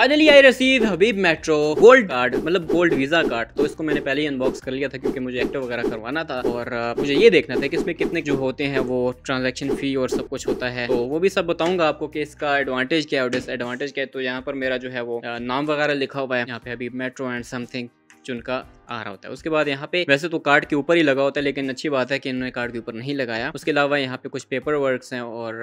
Finally I रसीद Habib Metro gold card, मतलब gold Visa card. तो इसको मैंने पहले ही अनबॉक्स कर लिया था क्योंकि मुझे एक्टिव वगैरह करवाना था और मुझे ये देखना था कि इसमें कितने जो होते हैं वो ट्रांजैक्शन फी और सब कुछ होता है, तो वो भी सब बताऊंगा आपको कि इसका एडवांटेज क्या है और डिसएडवांटेज क्या है। तो यहाँ पर मेरा जो है वो नाम वगैरह लिखा हुआ है यहाँ पे, हबीब मेट्रो एंड समथिंग चुनका आ रहा होता है। उसके बाद यहाँ पे वैसे तो कार्ड के ऊपर ही लगा होता है, लेकिन अच्छी बात है कि इन्होंने कार्ड के ऊपर नहीं लगाया। उसके अलावा यहाँ पे कुछ पेपर वर्क्स हैं और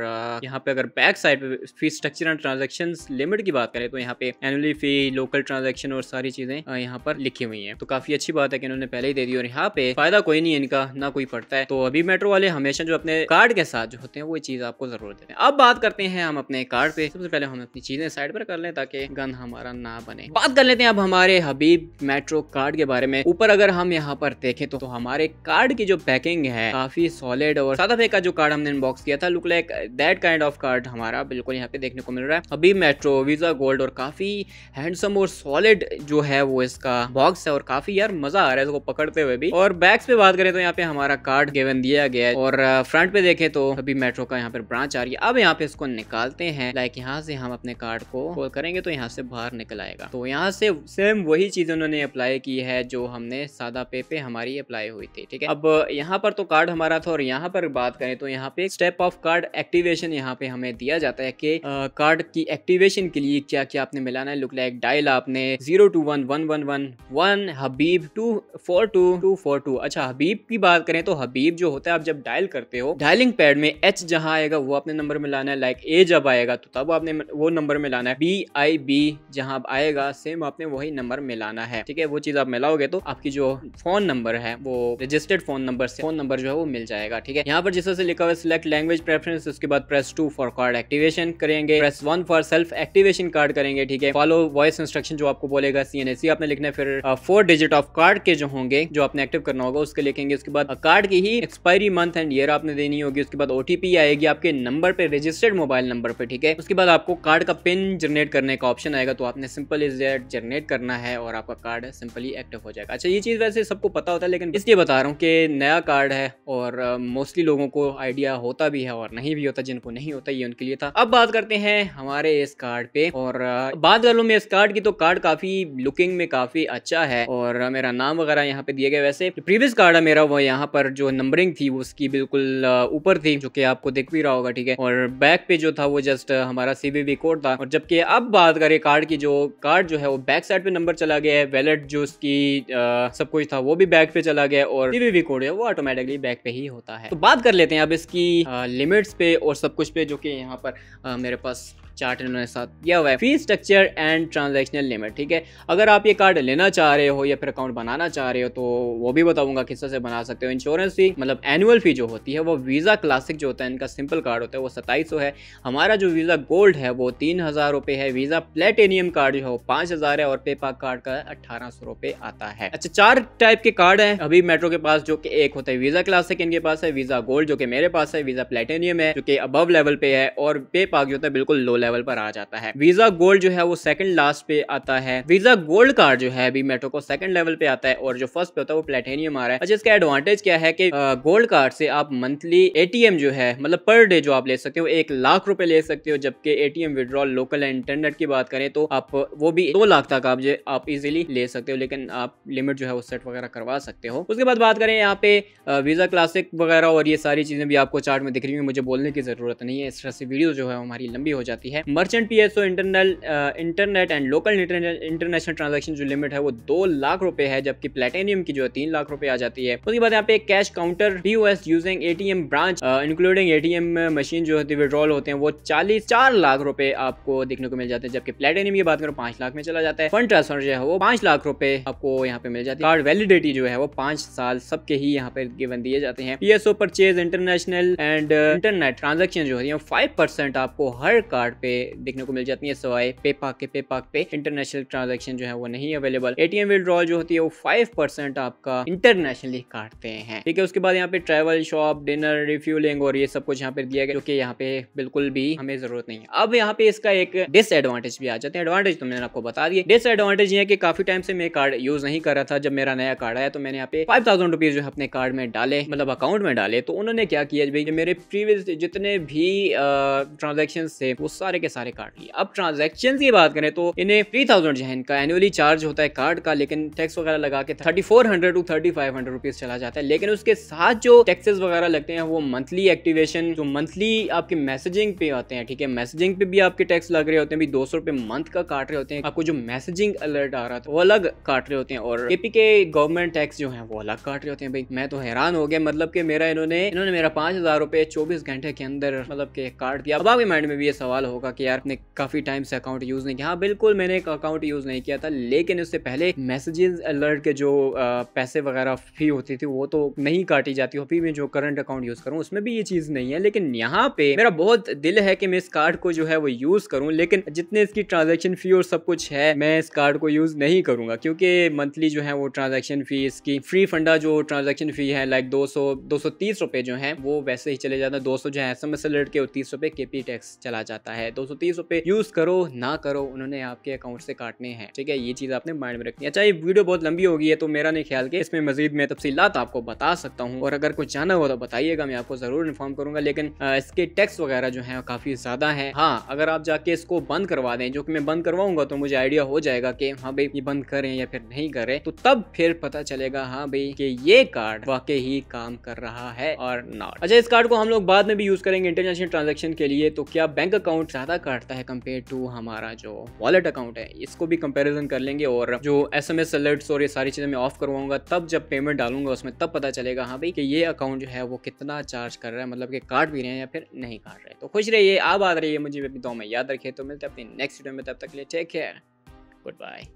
यहाँ पे अगर बैक साइड पे fee structure and transaction limit की बात करें तो यहाँ पे एनुअली फी, लोकल ट्रांजैक्शन और सारी चीजें यहाँ पर लिखी हुई है। तो काफी अच्छी बात है कि इन्होंने पहले ही दे दी और यहाँ पे फायदा कोई नहीं इनका, ना कोई पड़ता है। तो अभी मेट्रो वाले हमेशा जो अपने कार्ड के साथ जो होते हैं वो चीज आपको जरूर देते हैं। अब बात करते हैं हम अपने कार्ड पे। सबसे पहले हम अपनी चीजें साइड पर कर लें ताकि गन हमारा ना बने। बात कर लेते हैं अब हमारे हबीब मेट्रो कार्ड के बारे में। ऊपर अगर हम यहाँ पर देखें तो हमारे कार्ड की जो पैकिंग है काफी सॉलिड और सादापे का जो कार्ड हमने इनबॉक्स किया था look like that kind of card हमारा बिल्कुल यहाँ पे देखने को मिल रहा है। हबीब मेट्रो वीजा गोल्ड और काफी हैंडसम और सॉलिड जो है वो इसका बॉक्स है और काफी यार मजा आ रहा है इसको पकड़ते हुए भी। और बैग्स पे बात करें तो यहाँ पे हमारा कार्ड गिवन दिया गया है और फ्रंट पे देखें तो हबीब मेट्रो का यहाँ पर ब्रांच आ रही है। अब यहाँ पे इसको निकालते हैं, लाइक यहाँ से हम अपने कार्ड को खोल करेंगे तो यहाँ से बाहर निकल आएगा। तो यहाँ से सेम वही चीज उन्होंने अप्लाई की है जो हमने सादापे पे हमारी अप्लाई हुई थी, ठीक है। अब यहाँ पर तो कार्ड हमारा था और यहाँ पर बात करें तो यहाँ पे स्टेप ऑफ कार्ड एक्टिवेशन यहाँ पे हमें दिया जाता है कि कार्ड की एक्टिवेशन के लिए क्या क्या आपने मिलाना है। लुक लाइक डायल आपने 0211111 हबीब 242242। अच्छा, हबीब की बात करें तो हबीब जो होता है आप जब डायल करते हो डायलिंग पैड में एच जहाँ आएगा वो आपने नंबर में लाना है। लाइक ए जब आएगा तो तब आपने वो नंबर में लाना है, BIB जहाँ आएगा सेम आपने वही नंबर में लाना है, ठीक है। वो चीज आप मिलाओगे तो आपकी जो फोन नंबर है वो रजिस्टर्ड फोन नंबर से फोन नंबर जो है वो मिल जाएगा, ठीक है। यहाँ पर जिस तरह से लिखा हुआ है सिलेक्ट लैंग्वेज प्रेफरेंस, उसके बाद प्रेस 2 फॉर कार्ड एक्टिवेशन करेंगे, press 1 for self activation card करेंगे, ठीक है। फॉलो वॉइस इंस्ट्रक्शन जो आपको बोलेगा CNAC आपने लिखना है, फिर 4 डिजिट ऑफ कार्ड के जो होंगे जो आपने एक्टिव करना होगा उसके लिखेंगे। उसके बाद कार्ड की ही एक्सपायरी मंथ एंड ईयर आपने देनी होगी। उसके बाद OTP आएगी आपके नंबर पे, रजिस्टर्ड मोबाइल नंबर पे, ठीक है। उसके बाद आपको कार्ड का पिन जनरेट करने का ऑप्शन आएगा तो आपने सिंपल इज दैट जनरेट करना है और आपका कार्ड सिंपली एक्टिव हो जाएगा। अच्छा, ये चीज वैसे सबको पता होता है लेकिन इसलिए बता रहा हूँ कि नया कार्ड है और मोस्टली लोगों को आइडिया होता भी है और नहीं भी होता। जिनको नहीं होता ये उनके लिए था। अब बात करते हैं हमारे इस कार्ड पे और बात कर लूँ मैं इस कार्ड की तो कार्ड काफी लुकिंग में काफी अच्छा है और मेरा नाम वगैरह यहाँ पे दिए गए। वैसे प्रीवियस कार्ड है मेरा वो यहाँ पर जो नंबरिंग थी वो उसकी बिल्कुल ऊपर थी जो कि आपको दिख भी रहा होगा, ठीक है। और बैक पे जो था वो जस्ट हमारा CVV कोड था। और जबकि अब बात करें कार्ड की जो कार्ड जो है वो बैक साइड पे नंबर चला गया है, वैलेट जो उसकी सब कुछ था वो भी बैक पे चला गया और CVV कोड है वो ऑटोमेटिकली बैक पे ही होता है। तो बात कर लेते हैं अब इसकी लिमिट्स पे और सब कुछ पे जो कि यहाँ पर मेरे पास चार्ट इन्होंने साथ दिया हुआ है। Fee structure and transactional limit, ठीक है। अगर आप ये कार्ड लेना चाह रहे हो या फिर अकाउंट बनाना चाह रहे हो तो वो भी बताऊंगा किस तरह से बना सकते हो। इंश्योरेंस फी मतलब एनुअल फी जो होती है वो वीज़ा क्लासिक जो होता है इनका सिंपल कार्ड होता है वो 2700 है। हमारा जो वीज़ा गोल्ड है वो 3000 रुपये है। वीज़ा प्लेटेनियम कार्ड जो है वो 5000 है और पेपाक कार्ड का 1800 रुपये आता है। अच्छा, 4 टाइप के कार्ड है अभी मेट्रो के पास, जो कि एक होता है वीज़ा क्लासिक इनके पास है, वीज़ा गोल्ड जो कि मेरे पास है, वीज़ा प्लेटेनियम है जो कि अबव लेवल पे है और पेपाक जो होता है बिल्कुल लो लेवल पर आ जाता है। वीजा गोल्ड जो है वो सेकंड लास्ट पे आता है। वीजा गोल्ड कार्ड जो है अभी मेट्रो को सेकंड लेवल पे आता है और जो फर्स्ट पे होता है वो प्लेटिनियम आ रहा है। अच्छा, इसका एडवांटेज क्या है कि गोल्ड कार्ड से आप मंथली ATM जो है मतलब पर डे जो आप ले सकते हो 1 लाख रुपए ले सकते हो, जबकि ATM withdrawal local and internet की बात करें तो आप वो भी 2 लाख तक आप इजिली ले सकते हो, लेकिन आप लिमिट जो है वो सेट वगैरह करवा सकते हो। उसके बाद बात करें यहाँ पे वीजा क्लासिक वगैरह और ये सारी चीजें भी आपको चार्ट में दिख रही है, मुझे बोलने की जरूरत नहीं है। इस तरह से वीडियो जो है हमारी लंबी हो जाती है। Merchant PSO internal internet and local international transaction जो लिमिट है वो 2 लाख रुपए है, जबकि प्लेटिनियम की जो है 3 लाख रुपए आ जाती है। उसके बाद यहाँ पे cash counter POS using ATM branch including ATM machine जो होती है विड्रॉल होते हैं वो 4 लाख रुपए आपको देखने को मिल जाते हैं, जबकि प्लेटिनियम की बात करो 5 लाख में चला जाता है। फंड ट्रांसफर जो है वो 5 लाख रुपए आपको यहाँ पे मिल जाती है। कार्ड वैलिडिटी जो है वो 5 साल सबके ही यहाँ पे गिवन दिए जाते हैं। PSO purchase international and internet transaction जो होती है 5% आपको हर कार्ड पे देखने को मिल जाती है, सवाए पेपाक के। पेपाक पे इंटरनेशनल ट्रांजैक्शन जो है वो नहीं अवेलेबल। ATM विड्रॉल जो होती है वो 5% आपका इंटरनेशनली काटते हैं, ठीक है। उसके बाद यहाँ पे ट्रैवल, शॉप, डिनर, रिफ्यूलिंग और ये सब कुछ यहाँ पे दिया गया जो कि यहाँ पे बिल्कुल भी हमें जरूरत नहीं है। अब यहाँ पे इसका एक डिसएडवांटेज भी आ जाते हैं। एडवांटेज तो मैंने आपको बता दिए। डिसएडवांटेज ये है कि काफी टाइम से मैं कार्ड यूज नहीं कर रहा था। जब मेरा नया कार्ड आया तो मैंने यहाँ पे 5000 रुपीज जो है अपने कार्ड में डाले, मतलब अकाउंट में डाले। तो उन्होंने क्या किया, मेरे प्रीवियस जितने भी ट्रांजेक्शन थे वो सारे सारे के सारे काट लिए। अब ट्रांजैक्शन की बात करें तो इन्हें 3000 जो है इनका एनुअली चार्ज होता है कार्ड का, लेकिन टैक्स वगैरह लगा के 3400 टू 3500 रुपीज चला जाता है। लेकिन उसके साथ जो टैक्सेस वगैरह लगते हैं वो मंथली एक्टिवेशन, जो मंथली आपके मैसेजिंग पे आते हैं, ठीक है, मैसेजिंग पे भी आपके टैक्स लग रहे होते हैं, 200 रुपए मंथ का काट रहे होते हैं, आपको जो मैसेजिंग अलर्ट आ रहा था वो अलग काट रहे होते हैं, और एपी के गवर्नमेंट टैक्स जो है वो अलग काट रहे होते हैं। भाई मैं तो हैरान हो गया, मतलब कि मेरा इन्होंने मेरा 5000 रुपए 24 घंटे के अंदर मतलब के काट दिया। अब आपके माइंड में भी ये सवाल होगा कि यार आपने काफी टाइम से अकाउंट यूज नहीं किया। हाँ बिल्कुल, मैंने एक अकाउंट यूज नहीं किया था, लेकिन उससे पहले मैसेजिंग अलर्ट के जो पैसे वगैरह फी होती थी वो तो नहीं काटी जाती। अभी मैं जो करंट अकाउंट यूज करूँ उसमें भी ये चीज नहीं है, लेकिन यहाँ पे मेरा बहुत दिल है कि मैं इस कार्ड को जो है वो यूज करूँ, लेकिन जितने इसकी ट्रांजैक्शन फी और सब कुछ है मैं इस कार्ड को यूज नहीं करूंगा, क्योंकि मंथली जो है वो ट्रांजैक्शन फी, इसकी फ्री फंडा जो ट्रांजैक्शन फी है लाइक 230 रुपए जो है वो वैसे ही चले जाता है। 200 जो है SMS अलर्ट के और 30 रुपए केपी टैक्स चला जाता है। 230 रुपए यूज करो ना करो उन्होंने आपके अकाउंट से काटने हैं, ठीक है, ये चीज आपने माइंड में रखनी है। अच्छा ये वीडियो बहुत लंबी हो गई है तो मेरा नहीं ख्याल कि इसमें मजीद मैं तफसीलात आपको बता सकता हूँ, और अगर कुछ जाना हो तो बताइएगा, मैं आपको जरूर इन्फॉर्म करूंगा। लेकिन इसके टैक्स वगैरह जो है काफी ज्यादा है। हाँ अगर आप जाके इसको बंद करवा दें, जो कि मैं बंद करवाऊंगा तो मुझे आइडिया हो जाएगा कि हाँ भाई ये बंद करें या फिर नहीं करें, तो तब फिर पता चलेगा हाँ भाई कि ये कार्ड वाकई ही काम कर रहा है और नॉट। अच्छा इस कार्ड को हम लोग बाद में भी यूज करेंगे इंटरनेशनल ट्रांजैक्शन के लिए, तो क्या बैंक अकाउंट ज्यादा काटता है कम्पेयर टू हमारा जो वॉलेट अकाउंट है, इसको भी कंपेरिजन कर लेंगे। और जो SMS अलर्ट्स और ये सारी चीजें मैं ऑफ करवाऊंगा, तब जब पेमेंट डालूंगा उसमें तब पता चलेगा हाँ भाई कि ये अकाउंट जो है वो कितना चार्ज कर रहा है, मतलब कि काट भी रहे हैं या फिर नहीं काट रहे। तो खुश रहिए, आप याद रहिए, मुझे अपनी दुआ में याद रखिए। तो मिलते हैं अपनी नेक्स्ट वीडियो में, तब तक के लिए टेक केयर, गुड बाय।